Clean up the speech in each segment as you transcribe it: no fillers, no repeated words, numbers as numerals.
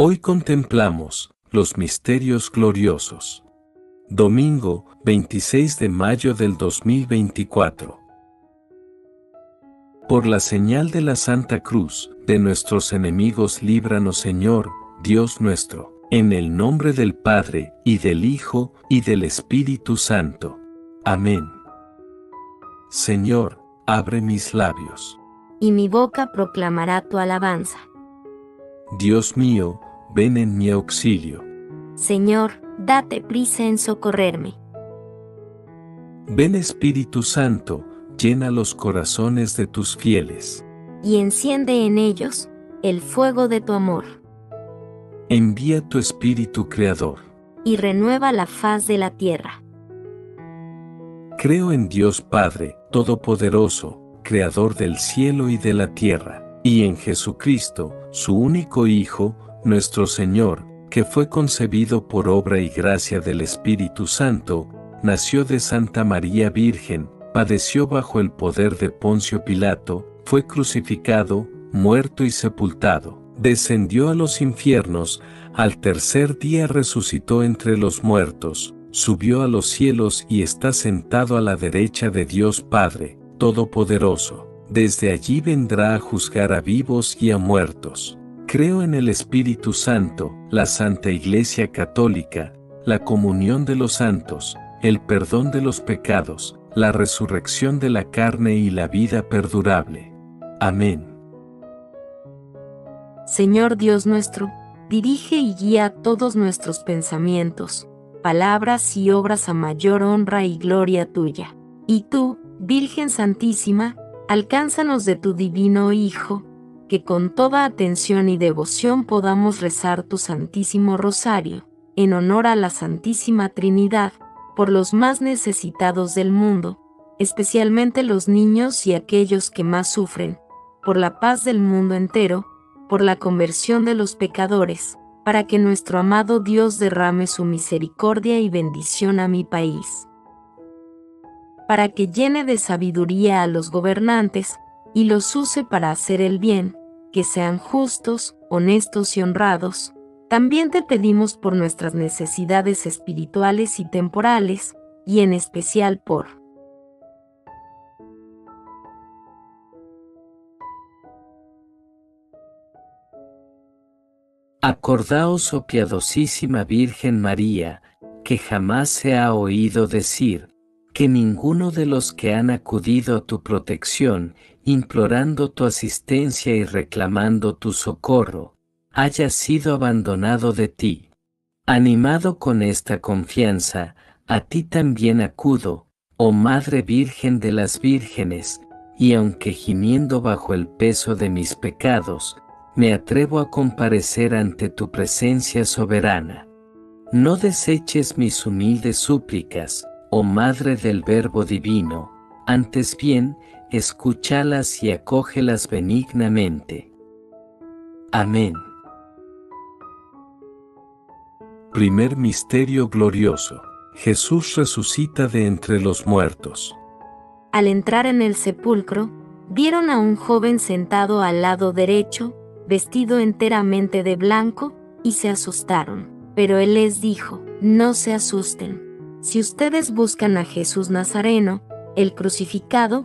Hoy contemplamos los misterios gloriosos. Domingo, 26 de mayo del 2024. Por la señal de la Santa Cruz, de nuestros enemigos líbranos, Señor, Dios nuestro, en el nombre del Padre, y del Hijo, y del Espíritu Santo. Amén. Señor, abre mis labios, y mi boca proclamará tu alabanza. Dios mío, ven en mi auxilio. Señor, date prisa en socorrerme. Ven Espíritu Santo, llena los corazones de tus fieles, y enciende en ellos el fuego de tu amor. Envía tu Espíritu Creador, y renueva la faz de la tierra. Creo en Dios Padre, Todopoderoso, Creador del cielo y de la tierra, y en Jesucristo, su único Hijo, nuestro Señor, que fue concebido por obra y gracia del Espíritu Santo, nació de Santa María Virgen, padeció bajo el poder de Poncio Pilato, fue crucificado, muerto y sepultado, descendió a los infiernos, al tercer día resucitó entre los muertos, subió a los cielos y está sentado a la derecha de Dios Padre, Todopoderoso. Desde allí vendrá a juzgar a vivos y a muertos. Creo en el Espíritu Santo, la Santa Iglesia Católica, la comunión de los santos, el perdón de los pecados, la resurrección de la carne y la vida perdurable. Amén. Señor Dios nuestro, dirige y guía todos nuestros pensamientos, palabras y obras a mayor honra y gloria tuya. Y tú, Virgen Santísima, alcánzanos de tu divino Hijo, que con toda atención y devoción podamos rezar tu Santísimo Rosario, en honor a la Santísima Trinidad, por los más necesitados del mundo, especialmente los niños y aquellos que más sufren, por la paz del mundo entero, por la conversión de los pecadores, para que nuestro amado Dios derrame su misericordia y bendición a mi país, para que llene de sabiduría a los gobernantes, y los use para hacer el bien, que sean justos, honestos y honrados. También te pedimos por nuestras necesidades espirituales y temporales, y en especial por acordaos, oh piadosísima Virgen María, que jamás se ha oído decir que ninguno de los que han acudido a tu protección, implorando tu asistencia y reclamando tu socorro, haya sido abandonado de ti. Animado con esta confianza, a ti también acudo, oh Madre Virgen de las Vírgenes, y aunque gimiendo bajo el peso de mis pecados, me atrevo a comparecer ante tu presencia soberana. No deseches mis humildes súplicas, oh Madre del Verbo Divino, antes bien, escúchalas y acógelas benignamente. Amén. Primer misterio glorioso. Jesús resucita de entre los muertos. Al entrar en el sepulcro, vieron a un joven sentado al lado derecho, vestido enteramente de blanco, y se asustaron. Pero él les dijo: no se asusten. Si ustedes buscan a Jesús Nazareno, el crucificado,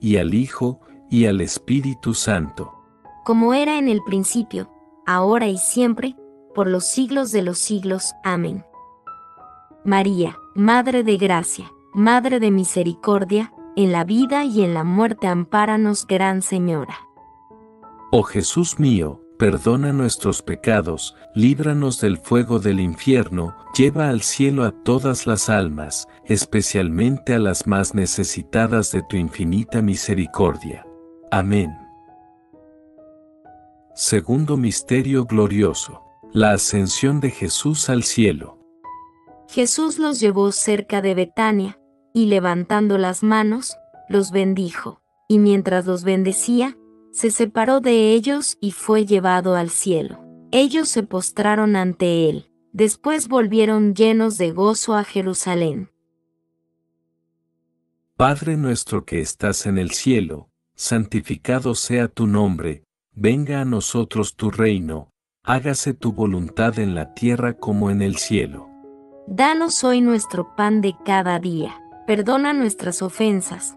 y al Hijo, y al Espíritu Santo. Como era en el principio, ahora y siempre, por los siglos de los siglos. Amén. María, Madre de Gracia, Madre de Misericordia, en la vida y en la muerte ampáranos, Gran Señora. Oh Jesús mío, perdona nuestros pecados, líbranos del fuego del infierno, lleva al cielo a todas las almas, especialmente a las más necesitadas de tu infinita misericordia. Amén. Segundo Misterio Glorioso. La Ascensión de Jesús al Cielo. Jesús los llevó cerca de Betania, y levantando las manos, los bendijo, y mientras los bendecía, se separó de ellos y fue llevado al cielo. Ellos se postraron ante él, después volvieron llenos de gozo a Jerusalén. Padre nuestro que estás en el cielo, santificado sea tu nombre, venga a nosotros tu reino, hágase tu voluntad en la tierra como en el cielo. Danos hoy nuestro pan de cada día. Perdona nuestras ofensas,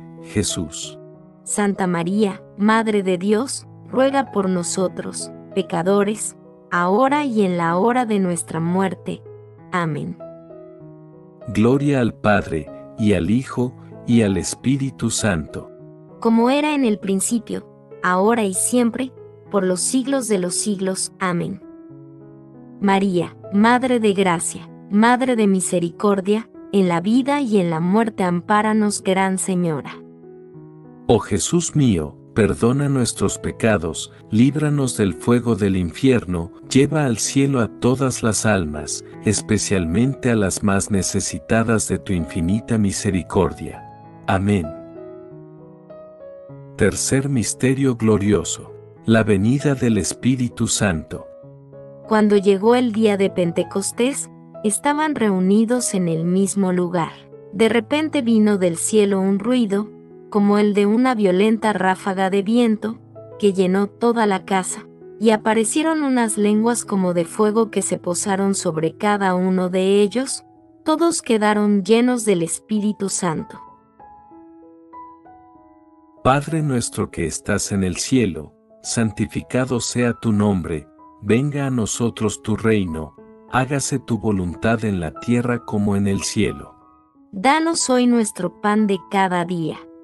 Jesús. Santa María, Madre de Dios, ruega por nosotros, pecadores, ahora y en la hora de nuestra muerte. Amén. Gloria al Padre, y al Hijo, y al Espíritu Santo. Como era en el principio, ahora y siempre, por los siglos de los siglos. Amén. María, Madre de Gracia, Madre de Misericordia, en la vida y en la muerte ampáranos, Gran Señora. Oh Jesús mío, perdona nuestros pecados, líbranos del fuego del infierno, lleva al cielo a todas las almas, especialmente a las más necesitadas de tu infinita misericordia. Amén. Tercer Misterio Glorioso. La venida del Espíritu Santo. Cuando llegó el día de Pentecostés, estaban reunidos en el mismo lugar. De repente vino del cielo un ruido, como el de una violenta ráfaga de viento, que llenó toda la casa, y aparecieron unas lenguas como de fuego que se posaron sobre cada uno de ellos. Todos quedaron llenos del Espíritu Santo. Padre nuestro que estás en el cielo, santificado sea tu nombre, venga a nosotros tu reino, hágase tu voluntad en la tierra como en el cielo. Danos hoy nuestro pan de cada día,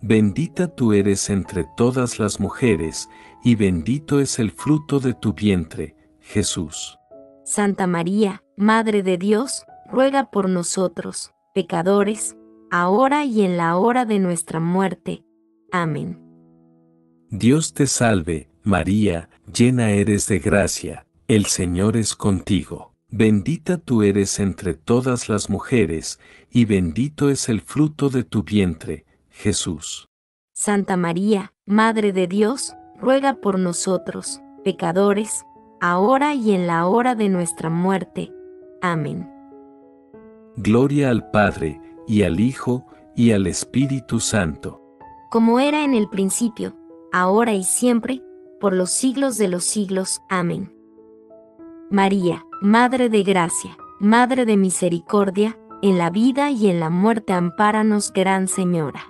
Bendita tú eres entre todas las mujeres, y bendito es el fruto de tu vientre, Jesús. Santa María, Madre de Dios, ruega por nosotros, pecadores, ahora y en la hora de nuestra muerte. Amén. Dios te salve, María, llena eres de gracia, el Señor es contigo. Bendita tú eres entre todas las mujeres, y bendito es el fruto de tu vientre, Jesús. Santa María, Madre de Dios, ruega por nosotros, pecadores, ahora y en la hora de nuestra muerte. Amén. Gloria al Padre, y al Hijo, y al Espíritu Santo. Como era en el principio, ahora y siempre, por los siglos de los siglos. Amén. María, Madre de Gracia, Madre de Misericordia, en la vida y en la muerte ampáranos, Gran Señora.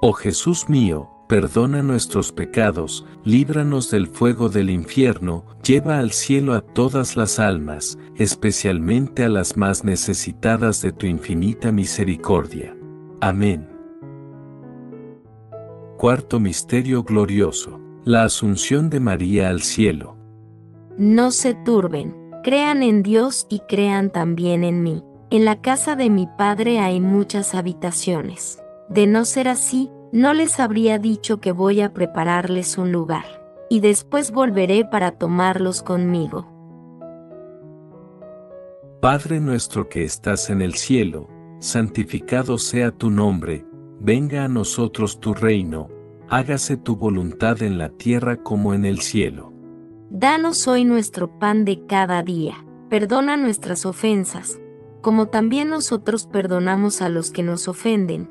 Oh Jesús mío, perdona nuestros pecados, líbranos del fuego del infierno, lleva al cielo a todas las almas, especialmente a las más necesitadas de tu infinita misericordia. Amén. Cuarto Misterio Glorioso. La Asunción de María al cielo. No se turben, crean en Dios y crean también en mí. En la casa de mi Padre hay muchas habitaciones. De no ser así, no les habría dicho que voy a prepararles un lugar, y después volveré para tomarlos conmigo. Padre nuestro que estás en el cielo, santificado sea tu nombre, venga a nosotros tu reino, hágase tu voluntad en la tierra como en el cielo. Danos hoy nuestro pan de cada día, perdona nuestras ofensas, como también nosotros perdonamos a los que nos ofenden.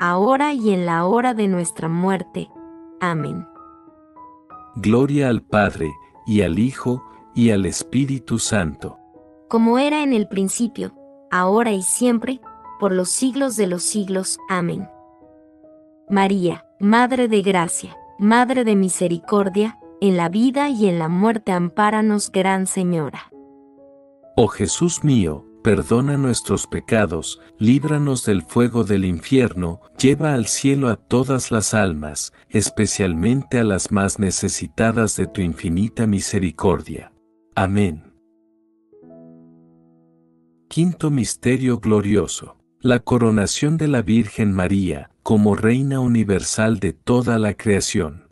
ahora y en la hora de nuestra muerte. Amén. Gloria al Padre, y al Hijo, y al Espíritu Santo. Como era en el principio, ahora y siempre, por los siglos de los siglos. Amén. María, Madre de Gracia, Madre de Misericordia, en la vida y en la muerte ampáranos, Gran Señora. Oh Jesús mío, perdona nuestros pecados, líbranos del fuego del infierno, lleva al cielo a todas las almas, especialmente a las más necesitadas de tu infinita misericordia. Amén. Quinto Misterio Glorioso. La coronación de la Virgen María, como Reina Universal de toda la creación.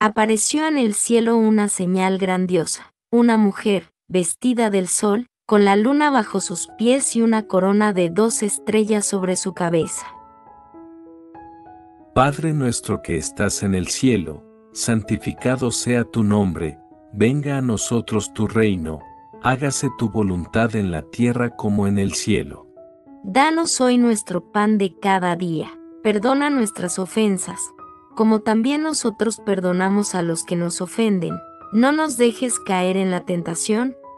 Apareció en el cielo una señal grandiosa, una mujer, vestida del sol, con la luna bajo sus pies y una corona de 2 estrellas sobre su cabeza. Padre nuestro que estás en el cielo, santificado sea tu nombre, venga a nosotros tu reino, hágase tu voluntad en la tierra como en el cielo. Danos hoy nuestro pan de cada día, perdona nuestras ofensas, como también nosotros perdonamos a los que nos ofenden. No nos dejes caer en la tentación,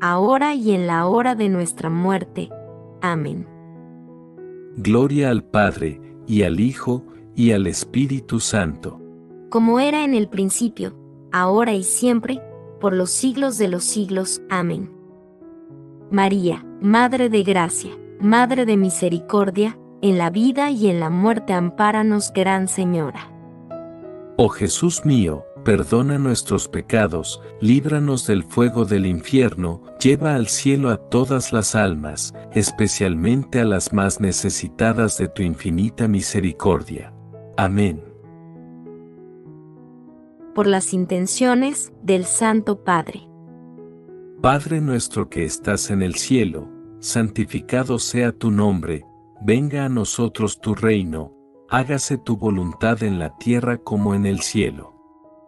ahora y en la hora de nuestra muerte. Amén. Gloria al Padre, y al Hijo, y al Espíritu Santo. Como era en el principio, ahora y siempre, por los siglos de los siglos. Amén. María, Madre de Gracia, Madre de Misericordia, en la vida y en la muerte ampáranos, Gran Señora. Oh Jesús mío, perdona nuestros pecados, líbranos del fuego del infierno, lleva al cielo a todas las almas, especialmente a las más necesitadas de tu infinita misericordia. Amén. por las intenciones del Santo Padre. Padre nuestro que estás en el cielo, santificado sea tu nombre, venga a nosotros tu reino, hágase tu voluntad en la tierra como en el cielo.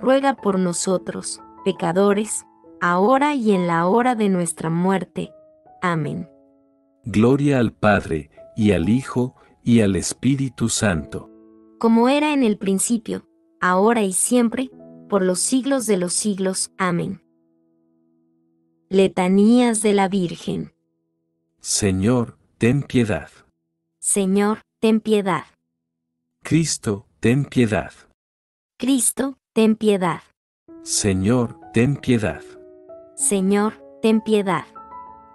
ruega por nosotros, pecadores, ahora y en la hora de nuestra muerte. Amén. Gloria al Padre, y al Hijo, y al Espíritu Santo. Como era en el principio, ahora y siempre, por los siglos de los siglos. Amén. Letanías de la Virgen. Señor, ten piedad. Señor, ten piedad. Cristo, ten piedad. Cristo, ten piedad. Señor, ten piedad. Señor, ten piedad.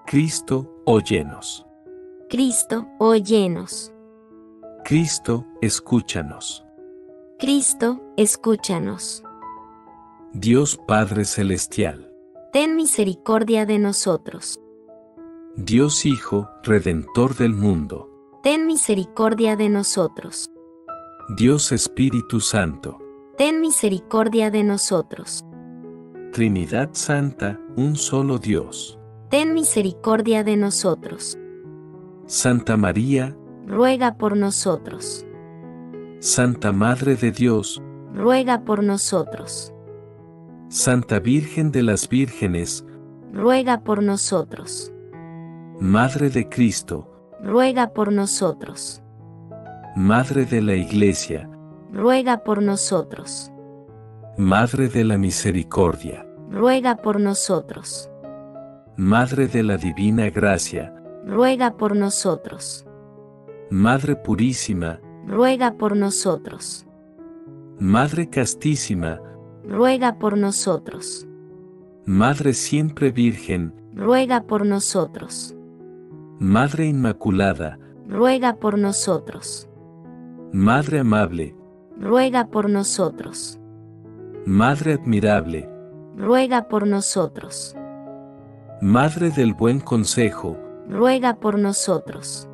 Cristo, óyenos. Cristo, óyenos. Cristo, escúchanos. Cristo, escúchanos. Dios Padre Celestial, ten misericordia de nosotros. Dios Hijo, Redentor del mundo, ten misericordia de nosotros. Dios Espíritu Santo, ten misericordia de nosotros. Trinidad Santa, un solo Dios, ten misericordia de nosotros. Santa María, ruega por nosotros. Santa Madre de Dios, ruega por nosotros. Santa Virgen de las Vírgenes, ruega por nosotros. Madre de Cristo, ruega por nosotros. Madre de la Iglesia, ruega por nosotros. Madre de la Misericordia, ruega por nosotros. Madre de la Divina Gracia, ruega por nosotros. Madre Purísima, ruega por nosotros. Madre Castísima, ruega por nosotros. Madre Siempre Virgen, ruega por nosotros. Madre Inmaculada, ruega por nosotros. Madre Amable, ruega por nosotros. Madre Admirable, ruega por nosotros. Madre del Buen Consejo, ruega por nosotros.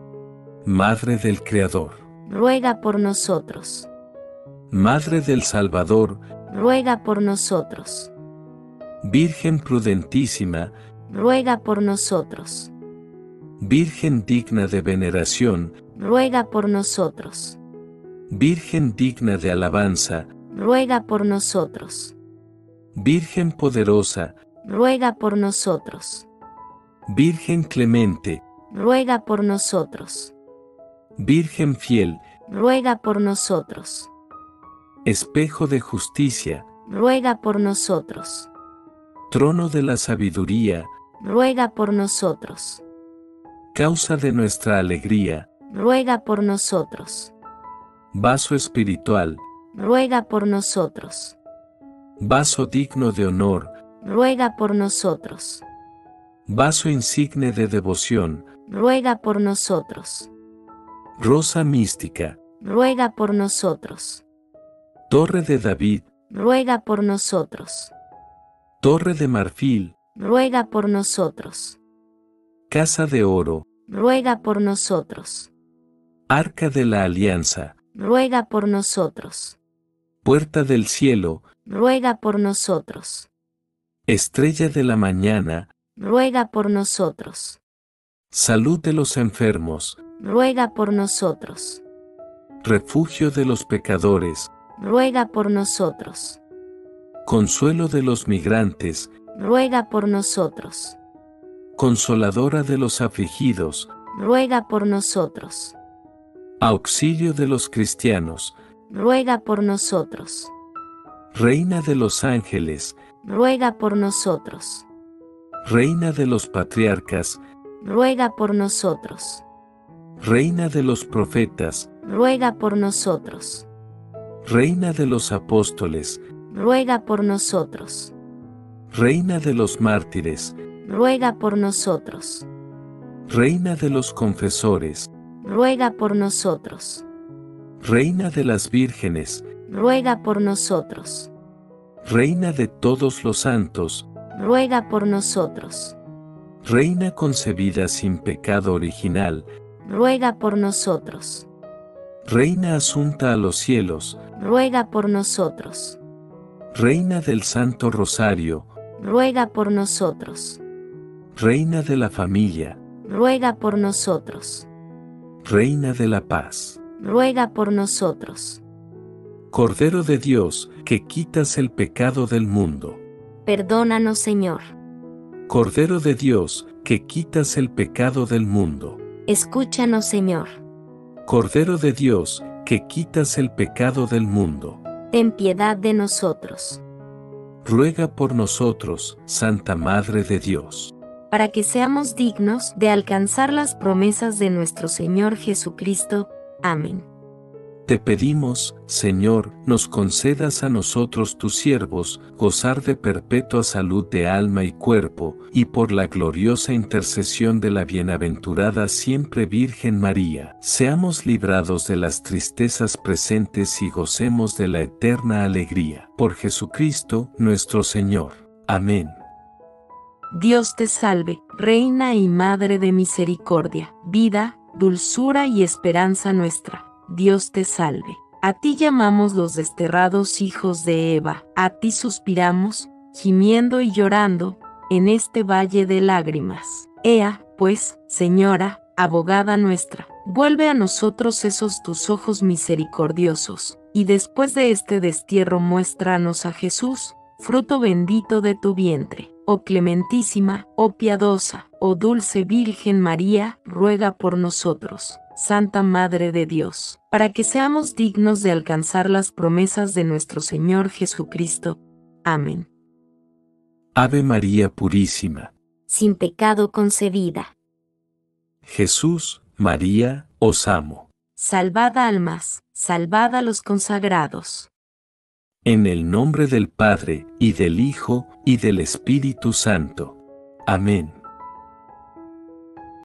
Madre del Creador, ruega por nosotros. Madre del Salvador, ruega por nosotros. Virgen Prudentísima, ruega por nosotros. Virgen digna de veneración, ruega por nosotros. Virgen digna de alabanza, ruega por nosotros. Virgen poderosa, ruega por nosotros. Virgen clemente, ruega por nosotros. Virgen fiel, ruega por nosotros. Espejo de justicia, ruega por nosotros. Trono de la sabiduría, ruega por nosotros. Causa de nuestra alegría, ruega por nosotros. Vaso espiritual, ruega por nosotros. Vaso digno de honor, ruega por nosotros. Vaso insigne de devoción, ruega por nosotros. Rosa mística, ruega por nosotros. Torre de David, ruega por nosotros. Torre de marfil, ruega por nosotros. Casa de oro, ruega por nosotros. Arca de la Alianza, ruega por nosotros. Puerta del cielo, ruega por nosotros. Estrella de la mañana, ruega por nosotros. Salud de los enfermos, ruega por nosotros. Refugio de los pecadores, ruega por nosotros. Consuelo de los migrantes, ruega por nosotros. Consoladora de los afligidos, ruega por nosotros. Auxilio de los cristianos, ruega por nosotros. Reina de los ángeles, ruega por nosotros. Reina de los patriarcas, ruega por nosotros. Reina de los profetas, ruega por nosotros. Reina de los apóstoles, ruega por nosotros. Reina de los mártires, ruega por nosotros. Reina de los confesores, ruega por nosotros. Reina de las vírgenes, ruega por nosotros. Reina de todos los santos, ruega por nosotros. Reina concebida sin pecado original, ruega por nosotros. Reina asunta a los cielos, ruega por nosotros. Reina del Santo Rosario, ruega por nosotros. Reina de la familia, ruega por nosotros. Reina de la paz, ruega por nosotros. Cordero de Dios, que quitas el pecado del mundo, perdónanos, Señor. Cordero de Dios, que quitas el pecado del mundo, escúchanos, Señor. Cordero de Dios, que quitas el pecado del mundo, ten piedad de nosotros. Ruega por nosotros, Santa Madre de Dios, para que seamos dignos de alcanzar las promesas de nuestro Señor Jesucristo. Amén. Te pedimos, Señor, nos concedas a nosotros tus siervos, gozar de perpetua salud de alma y cuerpo, y por la gloriosa intercesión de la bienaventurada siempre Virgen María, seamos librados de las tristezas presentes y gocemos de la eterna alegría. Por Jesucristo nuestro Señor. Amén. Dios te salve, Reina y Madre de misericordia, vida, dulzura y esperanza nuestra. Dios te salve. A ti llamamos los desterrados hijos de Eva. A ti suspiramos, gimiendo y llorando, en este valle de lágrimas. Ea, pues, Señora, abogada nuestra, vuelve a nosotros esos tus ojos misericordiosos, y después de este destierro muéstranos a Jesús, fruto bendito de tu vientre. Oh clementísima, oh piadosa, oh dulce Virgen María, ruega por nosotros, Santa Madre de Dios, para que seamos dignos de alcanzar las promesas de nuestro Señor Jesucristo. Amén. Ave María Purísima, sin pecado concebida. Jesús, María, os amo. Salvad almas, salvad a los consagrados. En el nombre del Padre, y del Hijo, y del Espíritu Santo. Amén.